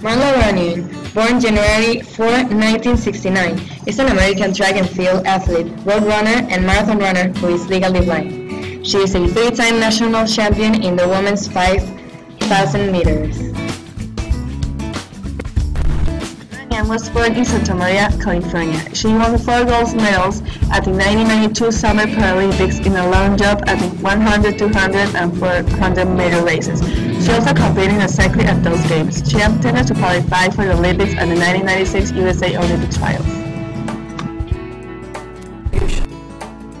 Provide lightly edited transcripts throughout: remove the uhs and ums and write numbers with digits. Marla Runyan, born January 4, 1969, is an American track and field athlete, road runner, and marathon runner who is legally blind. She is a three-time national champion in the women's 5,000 meters. Runyan was born in Santa Maria, California. She won 4 gold medals at the 1992 Summer Paralympics in a long jump at the 100, 200, and 400-meter races. She also competed in a cycling at those games. She intended to qualify for the Olympics and the 1996 USA Olympic Trials.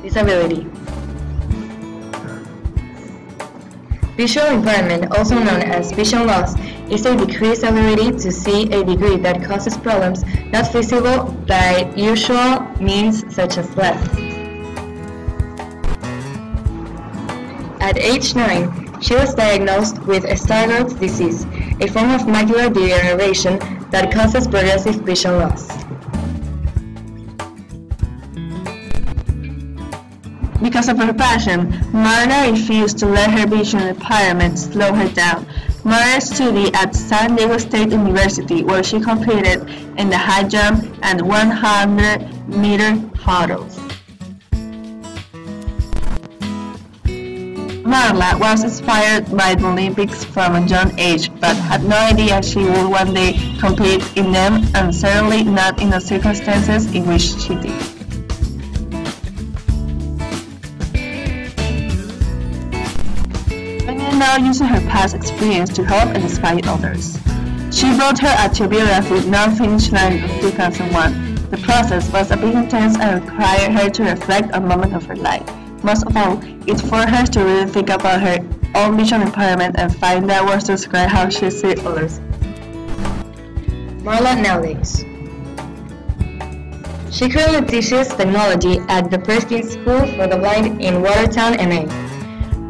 Disability. Visual impairment, also known as vision loss, is a decreased ability to see a degree that causes problems not feasible by usual means such as glasses. At age 9, she was diagnosed with Stargardt's disease, a form of macular degeneration that causes progressive vision loss. Because of her passion, Marla refused to let her vision impairment slow her down. Marla studied at San Diego State University, where she competed in the high jump and 100-meter hurdles. Marla was inspired by the Olympics from a young age, but had no idea she would one day compete in them, and certainly not in the circumstances in which she did. Runyan now uses her past experience to help and inspire others. She wrote her autobiography, No Finish Line, of 2001. The process was a bit intense and required her to reflect on moments of her life. Most of all, it forced her to really think about her own vision impairment and find out words to describe how she sees others. Marla nowadays. She currently teaches technology at the Perkins School for the Blind in Watertown, MA.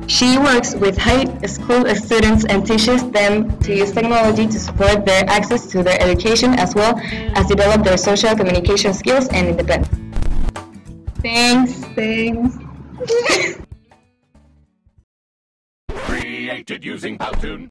She works with high school students and teaches them to use technology to support their access to their education, as well as develop their social communication skills and independence. Thanks. Created using Powtoon.